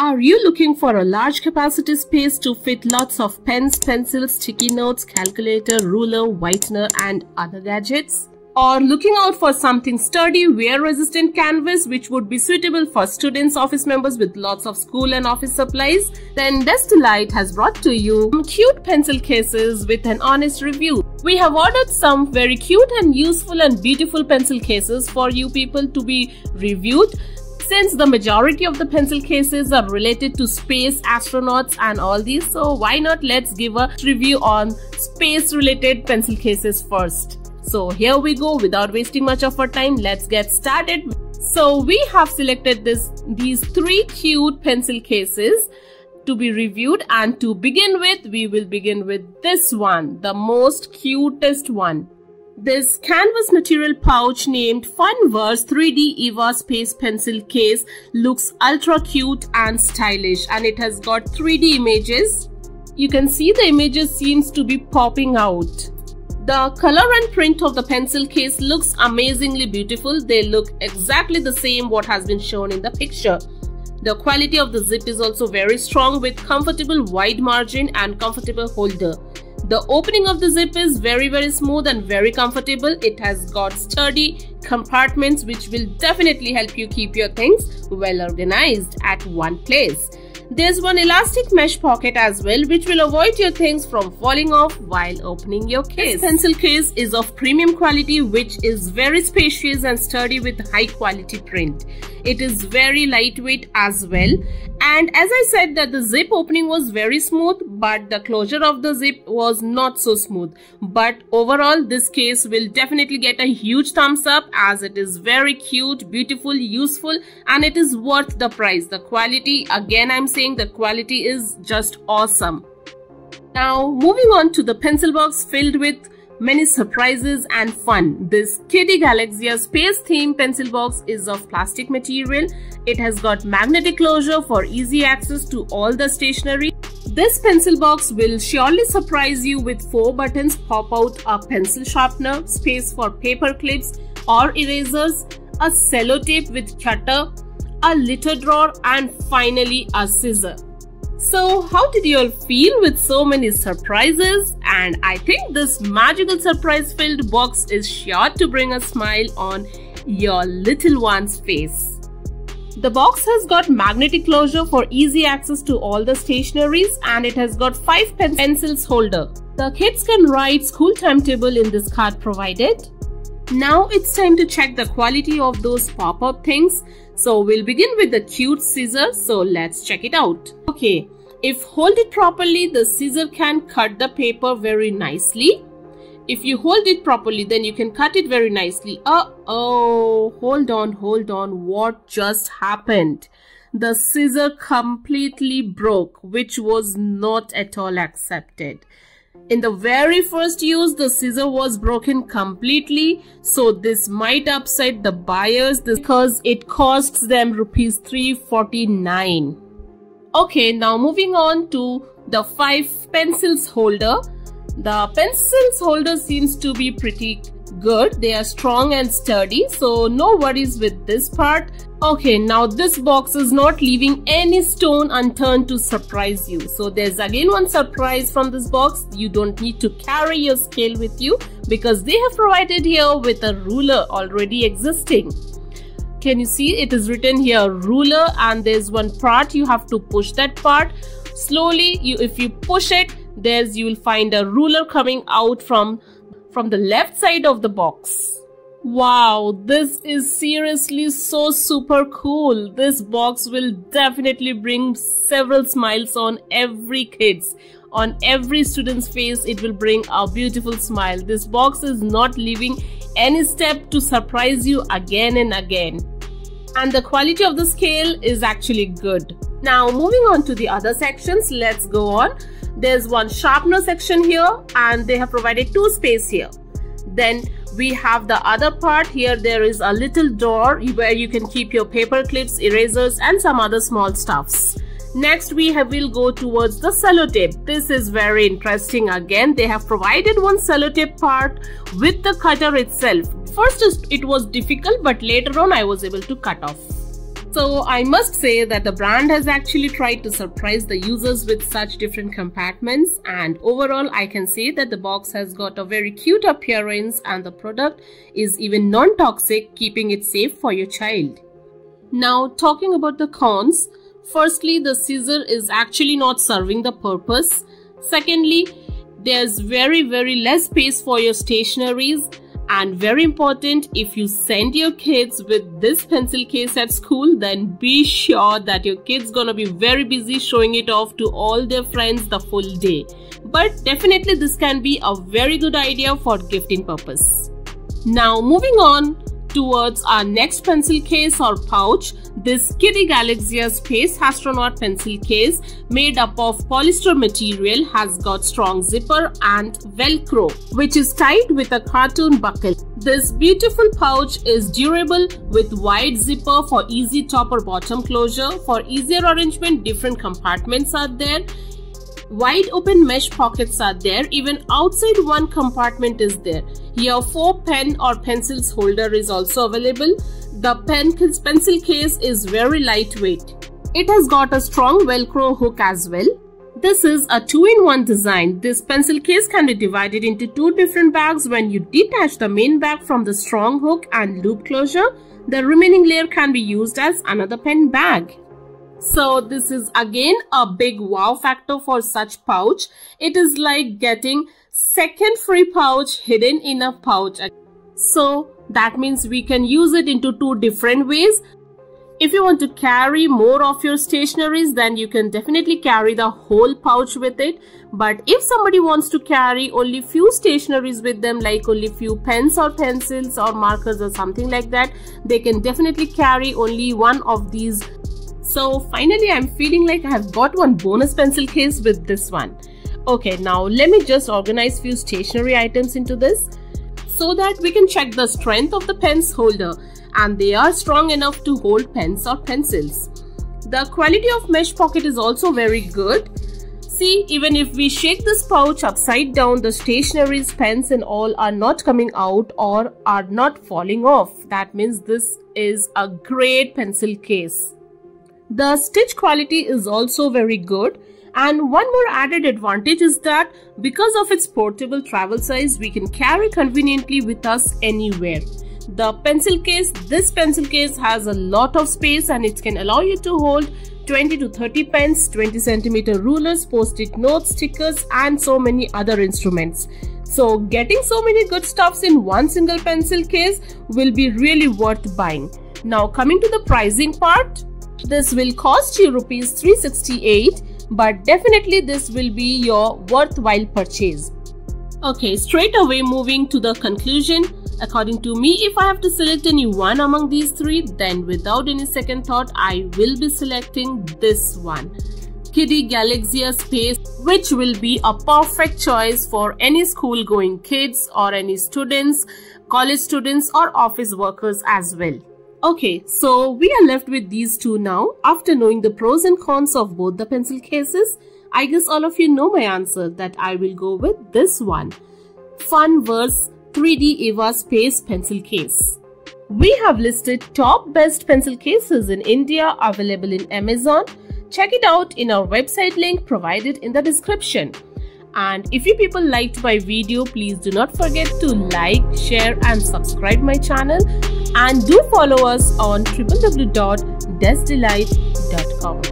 Are you looking for a large capacity space to fit lots of pens, pencils, sticky notes, calculator, ruler, whitener and other gadgets? Or looking out for something sturdy, wear-resistant canvas which would be suitable for students, office members with lots of school and office supplies? Then Deskdelite has brought to you cute pencil cases with an honest review. We have ordered some very cute and useful and beautiful pencil cases for you people to be reviewed. Since the majority of the pencil cases are related to space, astronauts and all these, so why not let's give a review on space-related pencil cases first. So here we go, without wasting much of our time, let's get started. So we have selected these three cute pencil cases to be reviewed, and to begin with, we will begin with this one, the most cutest one. This canvas material pouch named Funverse 3D Eva Space Pencil Case looks ultra cute and stylish, and it has got 3D images. You can see the images seems to be popping out. The color and print of the pencil case looks amazingly beautiful. They look exactly the same what has been shown in the picture. The quality of the zip is also very strong with comfortable wide margin and comfortable holder. The opening of the zip is very smooth and very comfortable. It has got sturdy compartments which will definitely help you keep your things well organized at one place. There's one elastic mesh pocket as well which will avoid your things from falling off while opening your case. This pencil case is of premium quality which is very spacious and sturdy with high quality print. It is very lightweight as well, and as I said that the zip opening was very smooth but the closure of the zip was not so smooth. But overall this case will definitely get a huge thumbs up as it is very cute, beautiful, useful and it is worth the price. The quality, again I'm saying the quality is just awesome. Now moving on to the pencil box filled with many surprises and fun. This Kiddie Galaxia space theme pencil box is of plastic material. It has got magnetic closure for easy access to all the stationery. This pencil box will surely surprise you with 4 buttons, pop out a pencil sharpener, space for paper clips or erasers, a sellotape with cutter, a litter drawer and finally a scissor. So how did you all feel with so many surprises? And I think this magical surprise filled box is sure to bring a smile on your little one's face. The box has got magnetic closure for easy access to all the stationeries and it has got 5 pencils holder. The kids can write school timetable in this card provided. Now it's time to check the quality of those pop-up things. So we'll begin with the cute scissor, so let's check it out. Okay, if hold it properly, the scissor can cut the paper very nicely. If you hold it properly, then you can cut it very nicely. Oh, hold on, what just happened? The scissor completely broke, which was not at all accepted. In the very first use, the scissor was broken completely, so this might upset the buyers because it costs them ₹349. Okay, now moving on to the 5 pencils holder. The pencils holder seems to be pretty good. They are strong and sturdy, so no worries with this part. Okay, now this box is not leaving any stone unturned to surprise you. So there's again one surprise from this box. You don't need to carry your scale with you because they have provided here with a ruler already existing. Can you see it is written here ruler, and there's one part you have to push that part slowly. If you push it, you will find a ruler coming out from the left side of the box. Wow, this is seriously so super cool. This box will definitely bring several smiles on every kid's, on every student's face. It will bring a beautiful smile. This box is not leaving any step to surprise you again and again. And the quality of the scale is actually good. Now moving on to the other sections, let's go on. There's one sharpener section here and they have provided 2 space here. Then we have the other part here. There is a little drawer where you can keep your paper clips, erasers and some other small stuffs. Next we'll go towards the sellotape. This is very interesting again. They have provided one sellotape part with the cutter itself. First it was difficult but later on I was able to cut off. So I must say that the brand has actually tried to surprise the users with such different compartments, and overall I can say that the box has got a very cute appearance and the product is even non-toxic, keeping it safe for your child. Now talking about the cons, firstly the scissor is actually not serving the purpose. Secondly, there's very less space for your stationaries. And very important, if you send your kids with this pencil case at school, then be sure that your kid's gonna be very busy showing it off to all their friends the full day. But definitely this can be a very good idea for gifting purpose. Now moving on towards our next pencil case or pouch, this Kiddie Galaxia Space Astronaut Pencil Case made up of polyester material has got strong zipper and velcro, which is tied with a cartoon buckle. This beautiful pouch is durable with wide zipper for easy top or bottom closure. For easier arrangement, different compartments are there. Wide open mesh pockets are there. Even outside one compartment is there. Here 4 pen or pencils holder is also available. The pencil case is very lightweight. It has got a strong velcro hook as well. This is a 2-in-1 design. This pencil case can be divided into 2 different bags. When you detach the main bag from the strong hook and loop closure, the remaining layer can be used as another pen bag. So this is again a big wow factor for such pouch. It is like getting second free pouch hidden in a pouch. So that means we can use it into 2 different ways. If you want to carry more of your stationaries, then you can definitely carry the whole pouch with it. But if somebody wants to carry only few stationaries with them, like only few pens or pencils or markers or something like that, they can definitely carry only one of these. So finally, I'm feeling like I have got one bonus pencil case with this one. Okay, now let me just organize few stationery items into this so that we can check the strength of the pens holder, and they are strong enough to hold pens or pencils. The quality of mesh pocket is also very good. See, even if we shake this pouch upside down, the stationaries, pens and all are not coming out or are not falling off. That means this is a great pencil case. The stitch quality is also very good, and one more added advantage is that because of its portable travel size, we can carry conveniently with us anywhere. The pencil case, this pencil case has a lot of space, and it can allow you to hold 20 to 30 pens, 20 cm rulers, post-it notes, stickers and so many other instruments. So getting so many good stuffs in one single pencil case will be really worth buying. Now coming to the pricing part. This will cost you ₹368, but definitely this will be your worthwhile purchase. Okay, straight away moving to the conclusion. According to me, if I have to select any one among these 3, then without any second thought, I will be selecting this one, Kiddie Galaxia Space, which will be a perfect choice for any school going kids or any students, college students or office workers as well. Okay, so we are left with these 2 now. After knowing the pros and cons of both the pencil cases, I guess all of you know my answer, that I will go with this one, Funverse 3D Eva Space Pencil Case. We have listed top best pencil cases in India available in Amazon. Check it out in our website link provided in the description. And if you people liked my video, please do not forget to like, share and subscribe my channel, and do follow us on www.deskdelite.com.